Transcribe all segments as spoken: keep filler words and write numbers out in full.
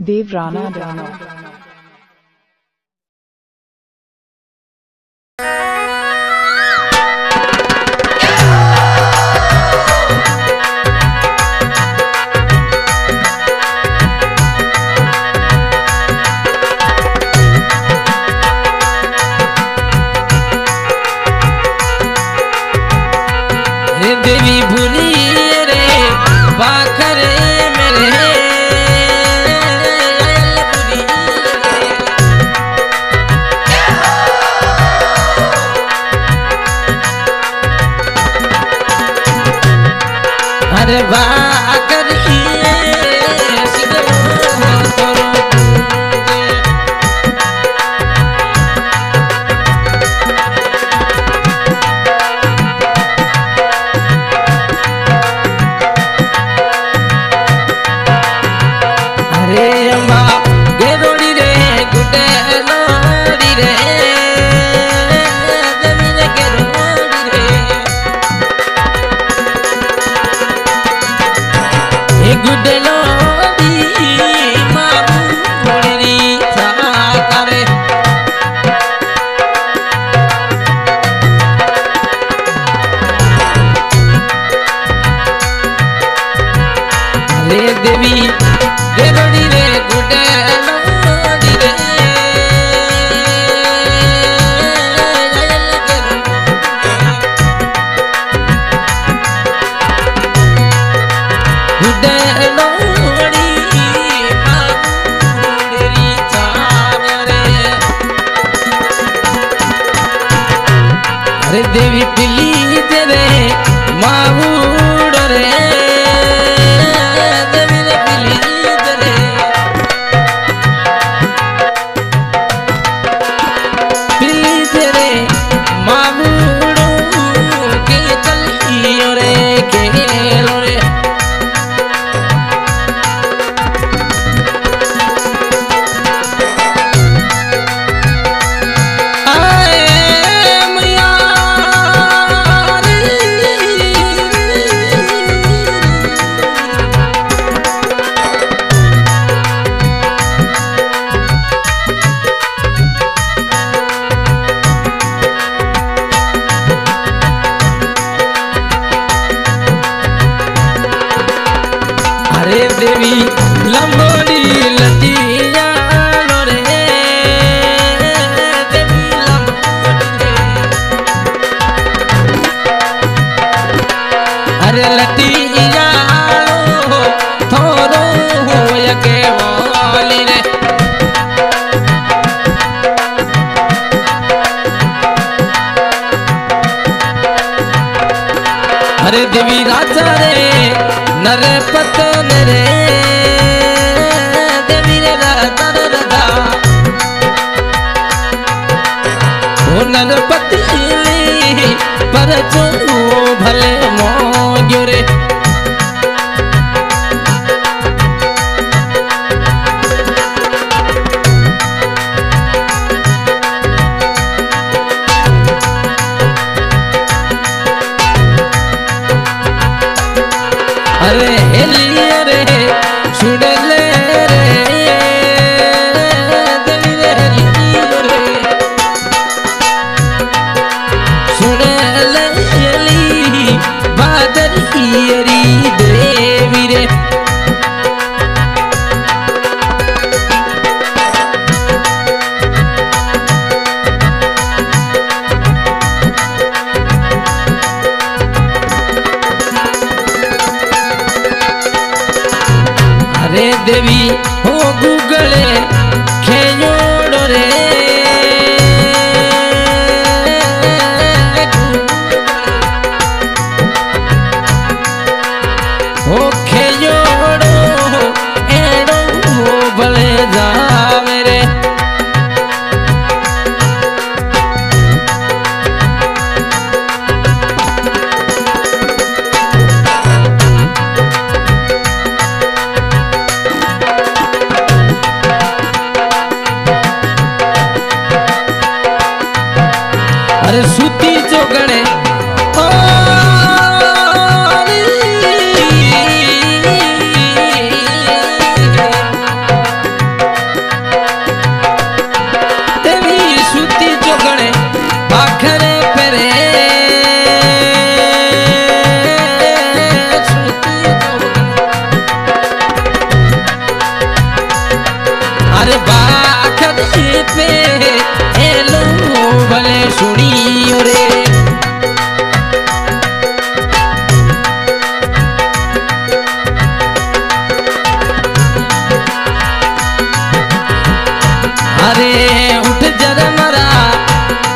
देव राणा राणा देवी भूली रे बाखरे मेरे अरे बाखर देवी देवी रे गुडेलो दिवे गुडेलो डी मां तेरी चाम रे अरे देवी पिली तेरे माहूड़ रे देवी लंबोली लतिया रे देवी लंबोली अरे लतिया थोरो होय के वाली रे अरे देवी राजा रे नरपत रे देवी रे राधा राधा ओ नरपति पर चो भले मोग्यो रे अरे रे देवी हो गूगले खेजोड़ रे हो खेजोड़ एड़ो भले जा मेरे पे हेलो भले सुनियो रे। अरे उठ जरा मरा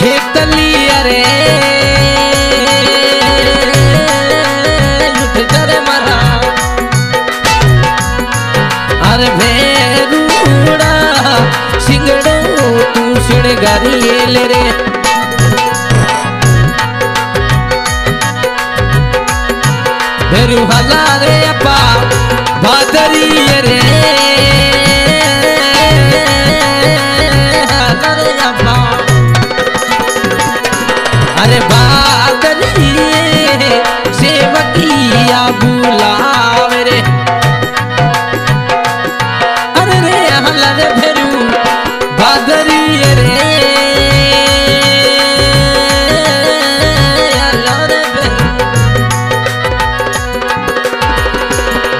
खेत लिया रे, उठ जरा मरा। अरे भेरूड़ा सिंगड़ो तू सिड़गारियल रे। भेरू हला रे अपा भादरिय रे, सेवकिया बुलावे रे। अरे रे हला रे भेरू भादरिय रे,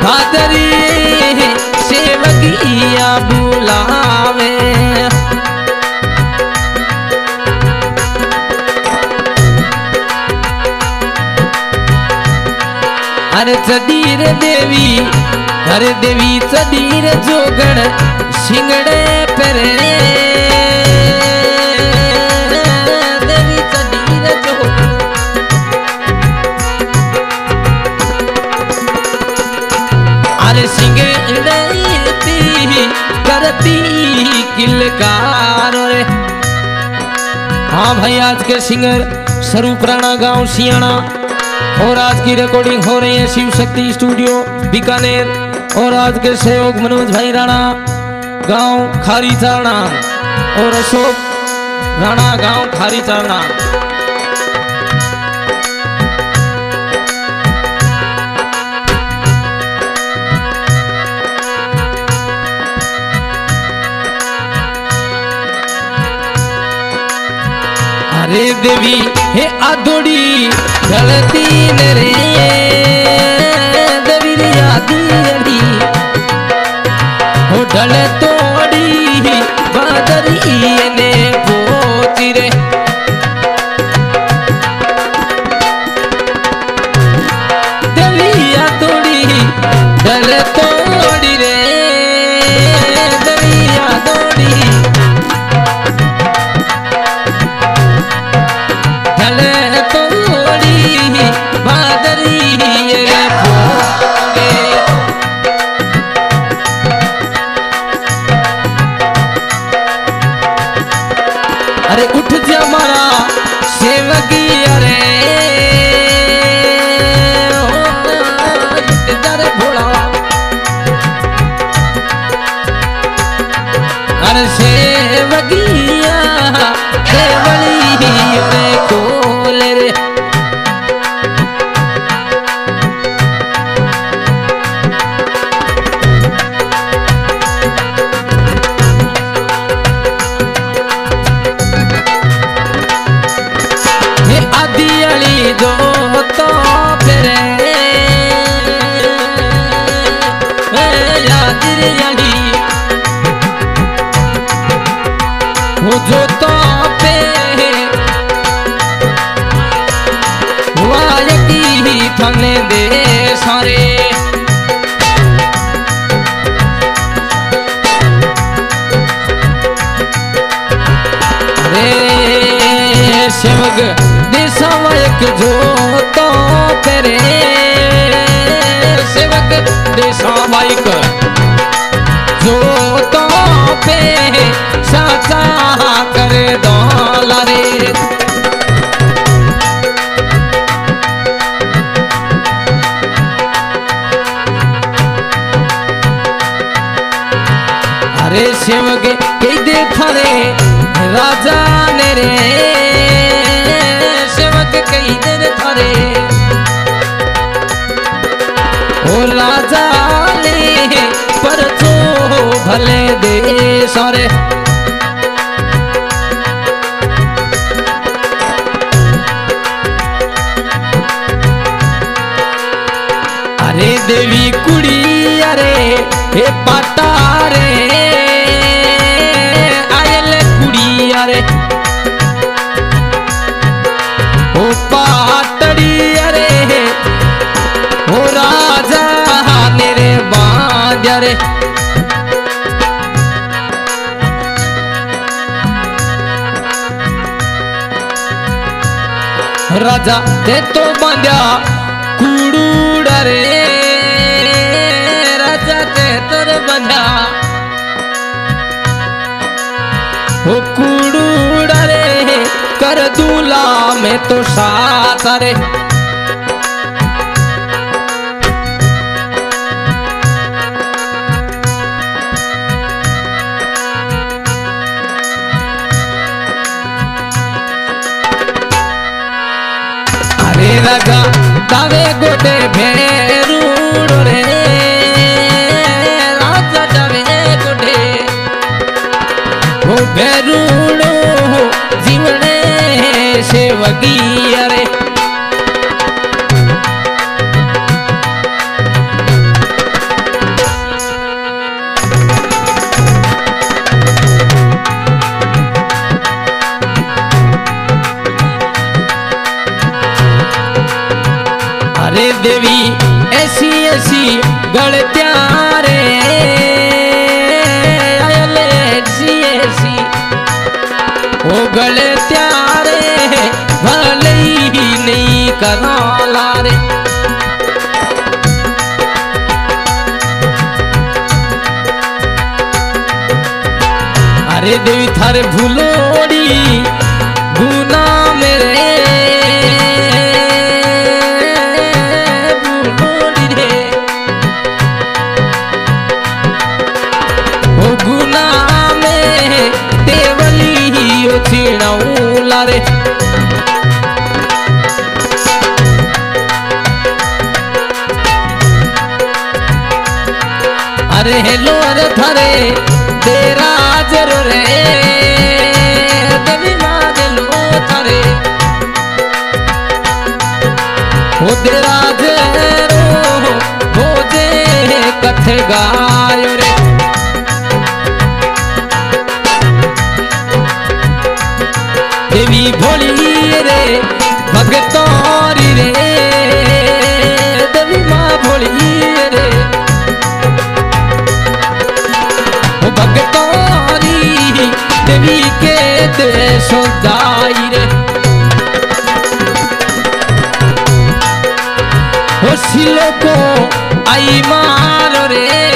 भादरिय सेवकिया बुलावे। अरे चदीर देवी, अरे देवी चदीर जोगड़ सिंगड़े पर रे, देवी चदीर जोगड़। अरे सिंगड़े ती करती किलकार रे। हाँ भाई आज के सिंगर स्वरूप राणा गांव सियाना, और आज की रिकॉर्डिंग हो रही है शिव शक्ति स्टूडियो बीकानेर, और आज के सहयोग मनोज भाई राणा गांव खारी चारणा और अशोक राणा गांव खारी चारणा। अरे देवी हे आदोड़ी ढलती रे, देवी रे आदोड़ी हो ढल तोड़ी बादरिए ने पोती रे। देवी आदोड़ी ढल तोड़ी रे, देवी आदोड़ी सेवक देशावायक जो तो तेरे, सेवक देशावायक जो तो पे साचा कर दौला रे। अरे सेवक के दे थारे राजा ने रे, कई दिन थारे ओ राजा ने पर तो भले दे सारे। अरे देवी कुड़ी अरे हे पाता रे आयल रे राजा ते तो बांध्या कुड़ूड़ा रे राजा ते तो बांध्या ओ कुड़ूड़ा रे कर दूला मैं तो साथ रे राजा दावे गोटे भेरूड़ रे राजा दावे गोटे ओ भेरूड़ जीवने सेवगिया रे देवी ऐसी ऐसी गलतियां रे ऐसी ऐसी ओ गलतियां रे भले ही नहीं करा रे अरे देवी थारे भूलोड़ी गुना मेरे अरे हेलो अरे थारे तेरा जरूर है देवी माँ दिलो थारे वो तेरा जरूर हो जे कथे गायो रे देवी भोली रे भगतोरी रे देवी माँ भोली रे भगतोरी देवी के देशों दायरे हो सिलो को आई मारो रे